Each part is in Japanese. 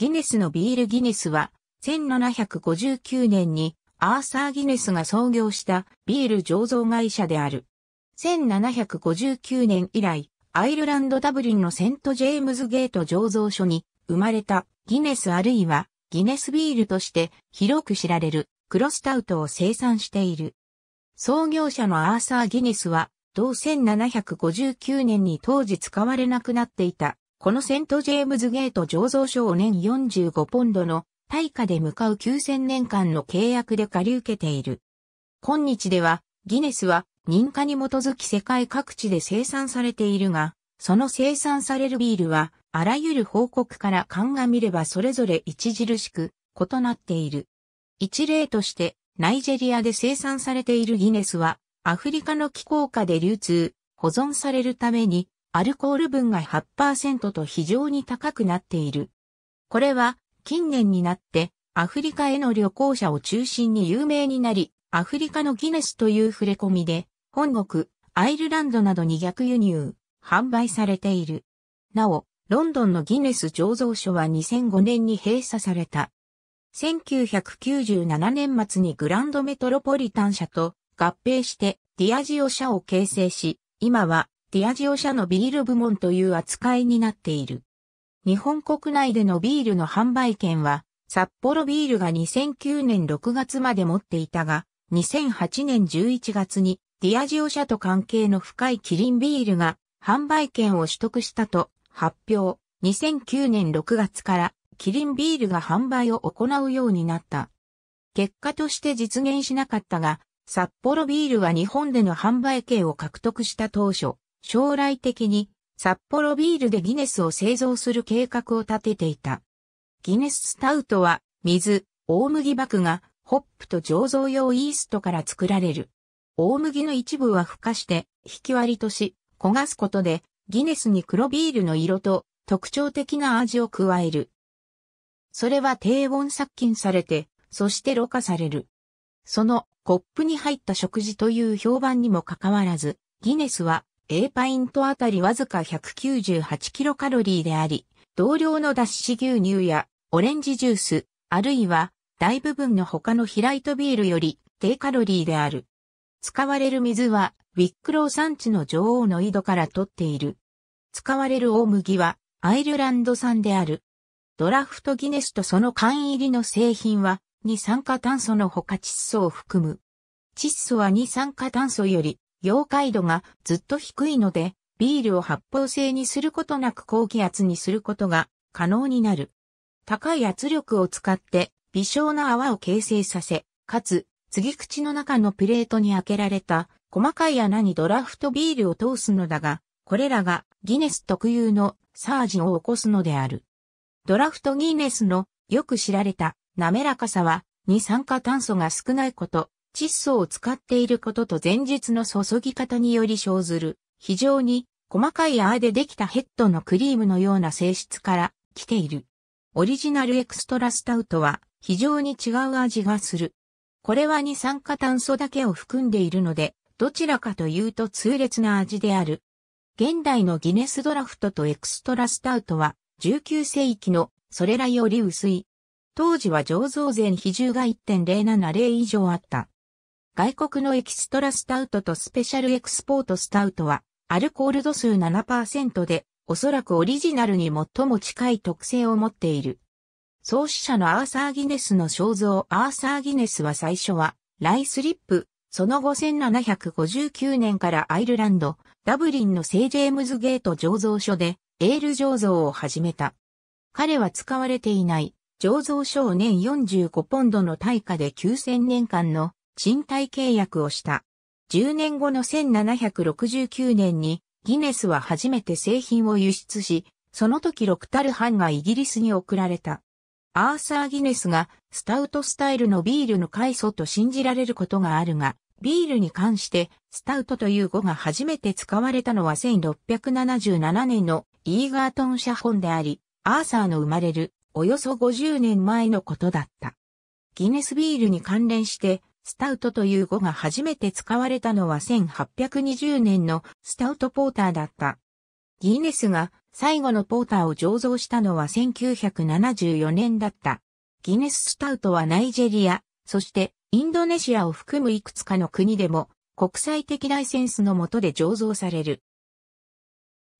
ギネスのビールギネスは、1759年にアーサー・ギネスが創業したビール醸造会社である。1759年以来、アイルランド・ダブリンのセント・ジェームズ・ゲート醸造所に生まれたギネスあるいはギネスビールとして広く知られる黒スタウトを生産している。創業者のアーサー・ギネスは同1759年に当時使われなくなっていたこのセント・ジェームズ・ゲート醸造所を年45ポンドの対価で向かう9000年間の契約で借り受けている。今日ではギネスは認可に基づき世界各地で生産されているが、その生産されるビールはあらゆる報告から鑑みればそれぞれ著しく異なっている。一例としてナイジェリアで生産されているギネスはアフリカの気候下で流通、保存されるためにアルコール分が 8% と非常に高くなっている。これは近年になってアフリカへの旅行者を中心に有名になり、アフリカのギネスという触れ込みで、本国、アイルランドなどに逆輸入、販売されている。なお、ロンドンのギネス醸造所は2005年に閉鎖された。1997年末にグランドメトロポリタン社と合併してディアジオ社を形成し、今はディアジオ社のビール部門という扱いになっている。日本国内でのビールの販売権は、札幌ビールが2009年6月まで持っていたが、2008年11月に、ディアジオ社と関係の深いキリンビールが販売権を取得したと発表。2009年6月からキリンビールが販売を行うようになった。結果として実現しなかったが、札幌ビールは日本での販売権を獲得した当初、将来的に札幌ビールでギネスを製造する計画を立てていた。ギネススタウトは水、大麦麦芽、ホップと醸造用イーストから作られる。大麦の一部は孵化して引き割りとし、焦がすことでギネスに黒ビールの色と特徴的な味を加える。それは低温殺菌されて、そしてろ過される。そのコップに入った食事という評判にもかかわらず、ギネスはAパイントあたりわずか198キロカロリーであり、同量の脱脂牛乳やオレンジジュース、あるいは大部分の他の非ライトビールより低カロリーである。使われる水は、ウィックロー産地の女王の井戸から取っている。使われる大麦は、アイルランド産である。ドラフトギネスとその缶入りの製品は、二酸化炭素のほか窒素を含む。窒素は二酸化炭素より、溶解度がずっと低いので、ビールを発泡性にすることなく高気圧にすることが可能になる。高い圧力を使って、微小な泡を形成させ、かつ、継ぎ口の中のプレートに開けられた細かい穴にドラフトビールを通すのだが、これらがギネス特有のサージを起こすのである。ドラフトギネスのよく知られた滑らかさは二酸化炭素が少ないこと、窒素を使っていることと前述の注ぎ方により生ずる非常に細かい泡でできたヘッドのクリームのような性質から来ている。オリジナルエクストラスタウトは非常に違う味がする。これは二酸化炭素だけを含んでいるので、どちらかというと痛烈な味である。現代のギネスドラフトとエクストラスタウトは、19世紀のそれらより薄い。当時は醸造前比重が 1.070 以上あった。外国のエキストラスタウトとスペシャルエクスポートスタウトは、アルコール度数 7% で、おそらくオリジナルに最も近い特性を持っている。創始者のアーサー・ギネスの肖像アーサー・ギネスは最初はライスリップ、その後1759年からアイルランド、ダブリンのセイ・ジェームズ・ゲート醸造所でエール醸造を始めた。彼は使われていない醸造所を年45ポンドの対価で9000年間の賃貸契約をした。10年後の1769年にギネスは初めて製品を輸出し、その時6たる半がイギリスに送られた。アーサー・ギネスがスタウトスタイルのビールの開祖と信じられることがあるが、ビールに関してスタウトという語が初めて使われたのは1677年のイーガートン社本であり、アーサーの生まれるおよそ50年前のことだった。ギネスビールに関連してスタウトという語が初めて使われたのは1820年のスタウトポーターだった。ギネスが最後のポーターを醸造したのは1974年だった。ギネススタウトはナイジェリア、そしてインドネシアを含むいくつかの国でも国際的ライセンスの下で醸造される。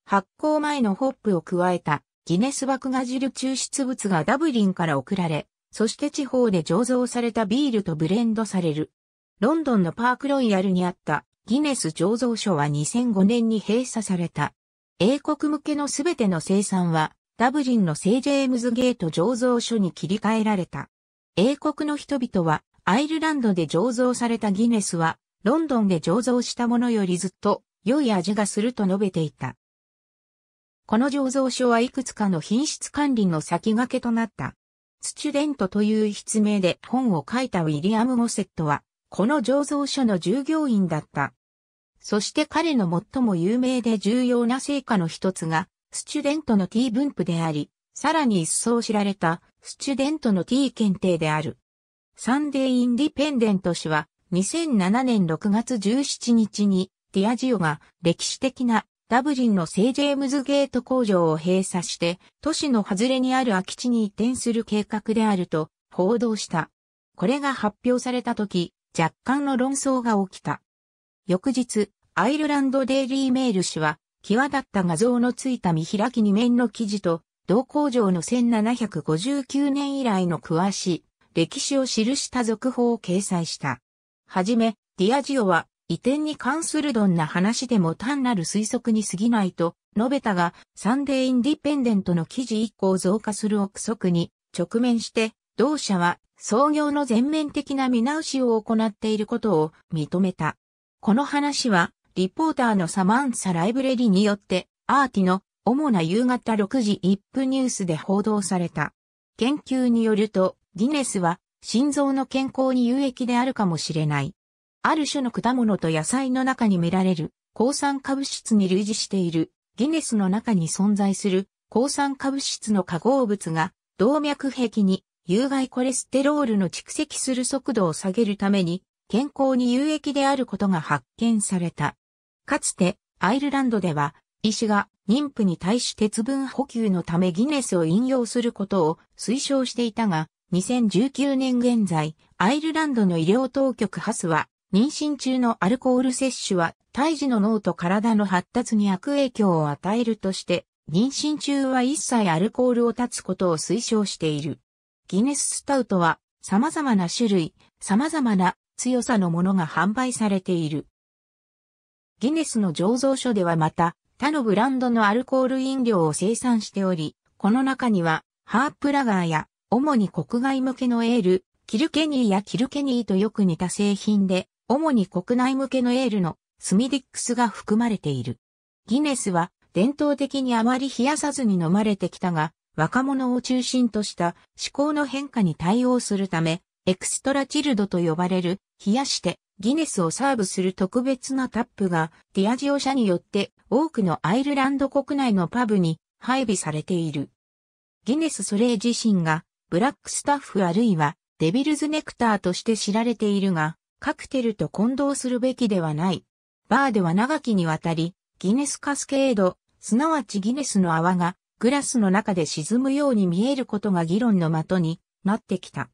発酵前のホップを加えたギネス麦芽汁抽出物がダブリンから送られ、そして地方で醸造されたビールとブレンドされる。ロンドンのパークロイヤルにあったギネス醸造所は2005年に閉鎖された。英国向けのすべての生産はダブリンのセイジェームズゲート醸造所に切り替えられた。英国の人々はアイルランドで醸造されたギネスはロンドンで醸造したものよりずっと良い味がすると述べていた。この醸造所はいくつかの品質管理の先駆けとなった。スチュデントという筆名で本を書いたウィリアム・モセットはこの醸造所の従業員だった。そして彼の最も有名で重要な成果の一つが、スチュデントの T 分布であり、さらに一層知られた、スチュデントの T 検定である。サンデー・インディペンデント紙は、2007年6月17日に、ディアジオが歴史的なダブリンのセイジェームズゲート工場を閉鎖して、都市の外れにある空き地に移転する計画であると報道した。これが発表された時、若干の論争が起きた。翌日、アイルランドデイリーメール紙は、際立った画像のついた見開き2面の記事と、同工場の1759年以来の詳しい歴史を記した続報を掲載した。はじめ、ディアジオは、移転に関するどんな話でも単なる推測に過ぎないと述べたが、サンデー・インディペンデントの記事以降増加する憶測に直面して、同社は創業の全面的な見直しを行っていることを認めた。この話は、リポーターのサマンサ・ライブレリによって、アーティの主な夕方6時1分ニュースで報道された。研究によると、ギネスは心臓の健康に有益であるかもしれない。ある種の果物と野菜の中に見られる抗酸化物質に類似しているギネスの中に存在する抗酸化物質の化合物が動脈壁に有害コレステロールの蓄積する速度を下げるために、健康に有益であることが発見された。かつて、アイルランドでは、医師が妊婦に対し鉄分補給のためギネスを飲用することを推奨していたが、2019年現在、アイルランドの医療当局ハスは、妊娠中のアルコール摂取は、胎児の脳と体の発達に悪影響を与えるとして、妊娠中は一切アルコールを断つことを推奨している。ギネススタウトは、様々な種類、様々な、強さのものが販売されている。ギネスの醸造所ではまた他のブランドのアルコール飲料を生産しており、この中にはハープラガーや主に国外向けのエール、キルケニーやキルケニーとよく似た製品で、主に国内向けのエールのスミディックスが含まれている。ギネスは伝統的にあまり冷やさずに飲まれてきたが、若者を中心とした思考の変化に対応するため、エクストラチルドと呼ばれる、冷やしてギネスをサーブする特別なタップがディアジオ社によって多くのアイルランド国内のパブに配備されている。ギネスそれ自身がブラックスタッフあるいはデビルズネクターとして知られているが、カクテルと混同するべきではない。バーでは長きにわたりギネスカスケード、すなわちギネスの泡がグラスの中で沈むように見えることが議論の的になってきた。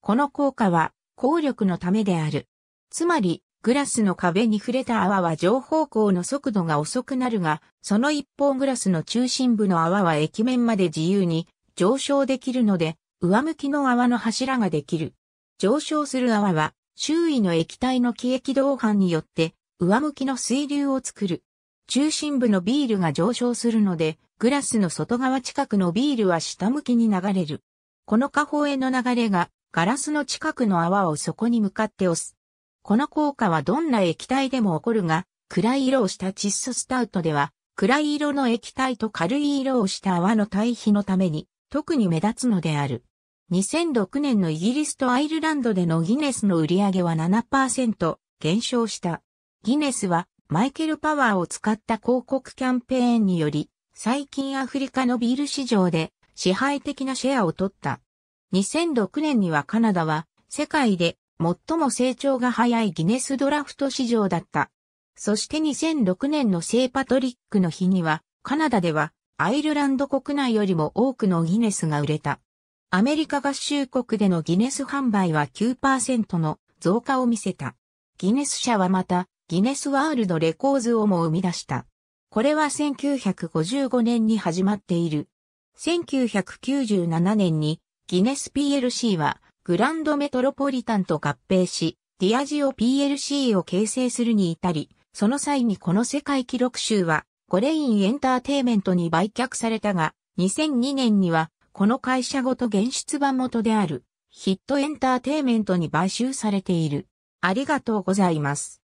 この効果は効力のためである。つまり、グラスの壁に触れた泡は上方向の速度が遅くなるが、その一方グラスの中心部の泡は液面まで自由に上昇できるので、上向きの泡の柱ができる。上昇する泡は、周囲の液体の気液導板によって、上向きの水流を作る。中心部のビールが上昇するので、グラスの外側近くのビールは下向きに流れる。この下方への流れが、ガラスの近くの泡をそこに向かって押す。この効果はどんな液体でも起こるが、暗い色をした窒素スタウトでは、暗い色の液体と軽い色をした泡の対比のために、特に目立つのである。2006年のイギリスとアイルランドでのギネスの売り上げは 7% 減少した。ギネスは、マイケルパワーを使った広告キャンペーンにより、最近アフリカのビール市場で支配的なシェアを取った。2006年にはカナダは世界で最も成長が早いギネスドラフト市場だった。そして2006年の聖パトリックの日にはカナダではアイルランド国内よりも多くのギネスが売れた。アメリカ合衆国でのギネス販売は 9% の増加を見せた。ギネス社はまた、ギネスワールドレコーズをも生み出した。これは1955年に始まっている。1997年にギネス PLC はグランドメトロポリタンと合併し、ディアジオ PLC を形成するに至り、その際にこの世界記録集はゴレインエンターテイメントに売却されたが、2002年にはこの会社ごと現出版元であるヒットエンターテイメントに買収されている。ありがとうございます。